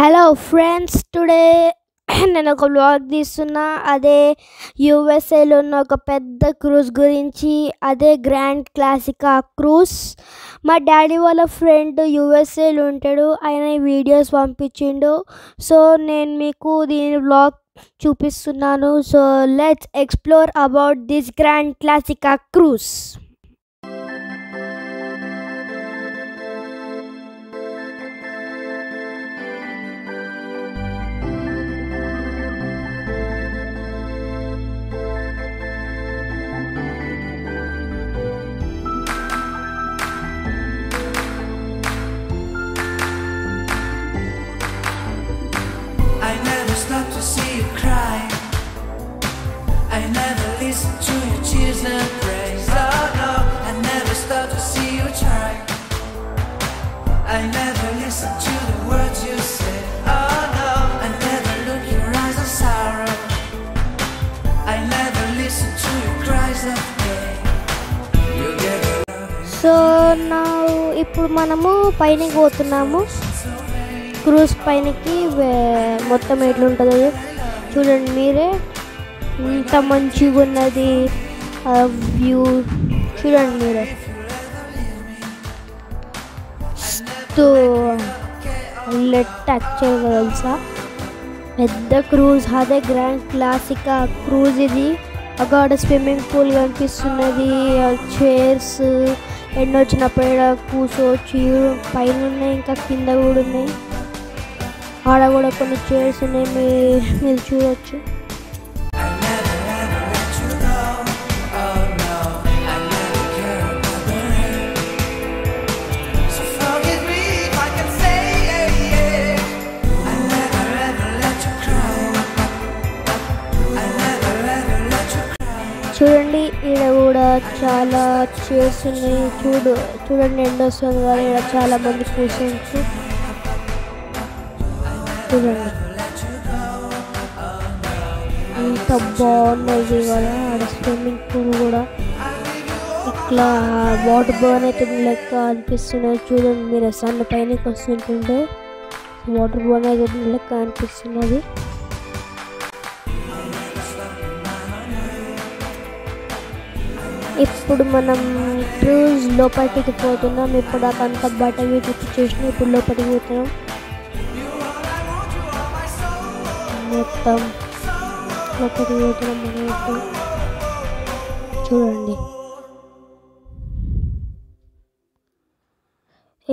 Hello friends, today nenoka vlog tistunna ade USA lo unna oka pedda cruise gurinchi ade Grand Classica cruise. Ma daddy wala friend USA lo untadu, ayana ee videos pampinchindu, so nen meeku deeni vlog chupistunnanu. So let's explore about this Grand Classica cruise. Listen to your tears and praise. Oh no, I never stop to see you try. I never listen to the words you say. Oh no, I never look your eyes of sorrow. I never listen to your cries of pain. You get it. So now ippudu manamu painiki potunnamu, cruise painiki mottam etlu untado chudandi mere. Inta manchiga unnadi view chudandi mere. So let actually also pedda cruise hade Grand Classica cruise idi. Agada swimming pool kanipistunnadi, chairs ennochina peda kusochi paina unnai, inka kinda kuda unnai, aada kuda konni chairs unnai, meer chudochu. చూడండి ఈడ కూడా చాలా chairs ఉన్నాయి, చూడండి ఎండ వస్తుంది కదా, ఈడ చాలా మంది కూర్చోవచ్చు చూడండి, ఇంత బాగున్నది కదా. ఆడ స్విమ్మింగ్ పూల్ కూడా ఇట్లా వాటర్ బర్న్ అవుతుంది లెక్క అనిపిస్తున్నది, చూడండి మీరు సన్ పైనకి వస్తుంటుంటే వాటర్ బర్న్ అవుతుంది లెక్క అనిపిస్తున్నది. ఇప్పుడు మనం క్రూజ్ లోపలికి పోతున్నాం, ఇప్పుడు అంత బట్ట వీటి చేసిన, ఇప్పుడు లోపలికి పోతున్నాం. మొత్తం లోపలికి పోతున్నాం మనం ఇప్పుడు, చూడండి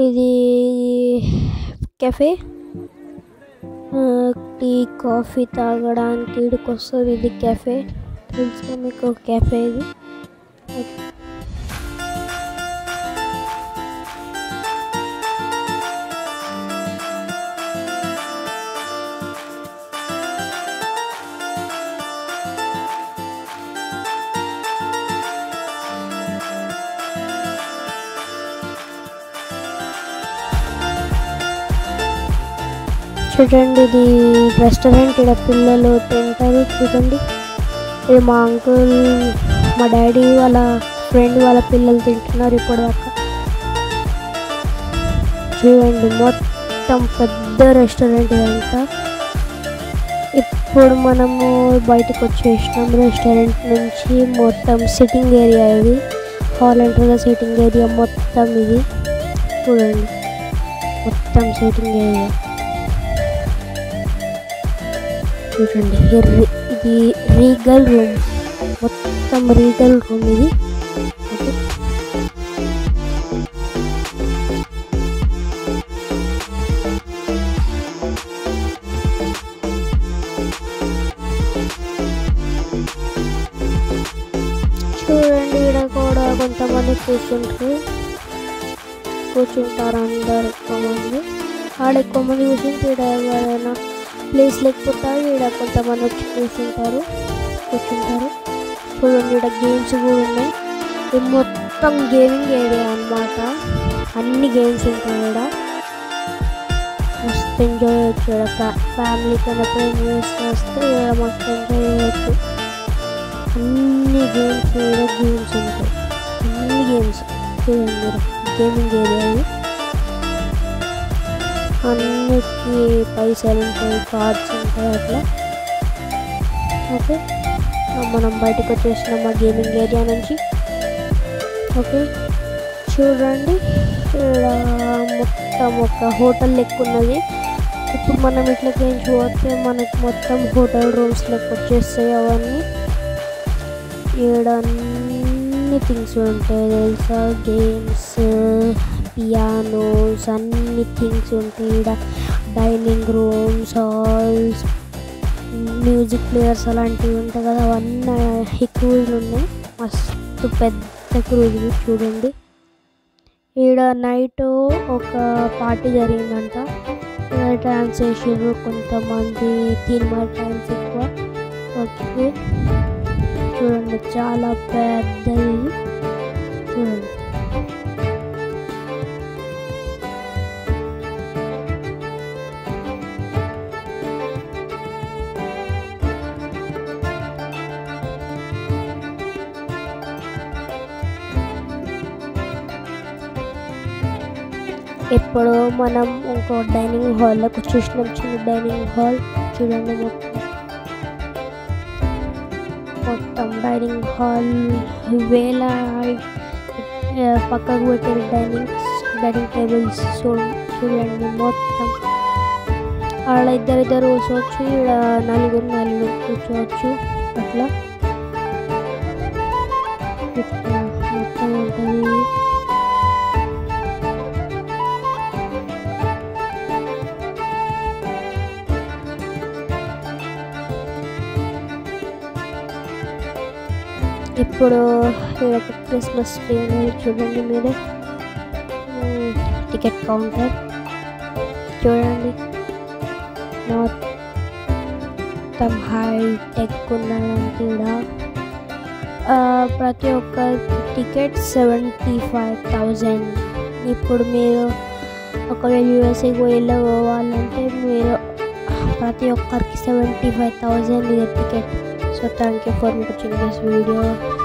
ఇది కెఫే, టీ కాఫీ తాగడానికి ఇక్కడికి వస్తుంది. ఇది కెఫే తెలుసు మీకు, కెఫే ఇది. చూడండి ఇది రెస్టారెంట్, ఇక్కడ పిల్లలు తింటారు చూడండి. ఇది మా అంకుల్ మా డాడీ వాళ్ళ ఫ్రెండ్ వాళ్ళ పిల్లలు తింటున్నారు ఇప్పుడు దాకా. చూడండి మొత్తం పెద్ద రెస్టారెంట్ ఇదంతా. ఇప్పుడు మనము బయటకు వచ్చేసినాం రెస్టారెంట్ నుంచి, మొత్తం సిట్టింగ్ ఏరియా ఇది, హాల్ అంటారు సిట్టింగ్ ఏరియా మొత్తం ఇది చూడండి, మొత్తం సిట్టింగ్ ఏరియా చూడండి. ఇది రీగల్ రూమ్, మొత్తం రీగల్ రూమ్ ఇది. చూడండి ఇక్కడ కూడా కొంతమంది కూర్చుంటారు అందరు, ఎక్కువ మంది ఆడ ఎక్కువ మంది కూర్చుంటే ఇక్కడ ఎవరైనా ప్లేస్ లేకపోతారు, ఇక్కడ కొంతమంది వచ్చి కూర్చుంటారు చూడండి. ఇక్కడ గేమ్స్ కూడా ఉన్నాయి, ఇది మొత్తం గేమింగ్ ఏరియా అన్నమాట, అన్ని గేమ్స్ ఉంటాయి ఇక్కడ, మస్తు ఎంజాయ్ చేయొచ్చు ఇక్కడ. ఫ్యామిలీ కనుక వస్తే ఇక్కడ మస్తు ఎంజాయ్ చేయొచ్చు, అన్ని గేమ్స్ ఏరియా గేమ్స్ ఉంటాయి, అన్ని గేమ్స్ చూడండి గేమింగ్ ఏరియా. 575 cards ఉంటాయి అట్లా. ఓకే, మనం బయటకు వచ్చేసిన మా గేమింగ్ ఏరియా నుంచి. ఓకే చూడండి, ఇక్కడ మొత్తం ఒక హోటల్ లెక్క ఉన్నది. ఇప్పుడు మనం ఇట్లకేం చూస్తే మనకు మొత్తం హోటల్ రూమ్స్ లెక్క వచ్చేస్తాయి. అవన్నీ ఇక్కడ అన్ని థింగ్స్ ఉంటాయి తెలుసా, గేమ్స్, పియానోస్, అన్ని థింగ్స్ ఉంటాయి. ఇక్కడ dining rooms, halls, music players అలాంటివి ఉంటాయి కదా. అవన్నీ ఈ క్రూజ్లు ఉన్నాయి, మస్తు పెద్ద క్రూజ్లు. చూడండి ఈడ నైట్ ఒక పార్టీ జరిగిందంట. ఇక్కడ డ్యాన్స్ చేసారు కొంతమంది, సినిమా డ్యాన్స్ ఎక్కువ. ఓకే చూడండి, చాలా పెద్దది చూడండి. ఇప్పుడు మనం ఇంకో డైనింగ్ హాల్లోకి వచ్చేసినాం. చిన్న డైనింగ్ హాల్ చూడండి, మొత్తం డైనింగ్ హాల్ వేళ పక్కకు పెట్టిన డైనింగ్ టేబుల్స్ చూడండి మొత్తం. వాళ్ళ ఇద్దరిద్దరు కూర్చోవచ్చు, ఇక్కడ నలుగురు కూర్చోవచ్చు అట్లా. మొత్తం ఉంటుంది ఇప్పుడు. ఒక క్రిస్మస్ ట్రీ చూడండి మీరే, టికెట్ కౌంటర్ చూడండి మొత్తం హైటెక్ ఉన్నదంటే. ఇలా ప్రతి ఒక్క టికెట్ 75,000. ఇప్పుడు మీరు ఒకవేళ యూఎస్ఏకి వెళ్ళి పోవాలంటే మీరు ప్రతి ఒక్కరికి 75,000 ticket. So thank you for watching this video.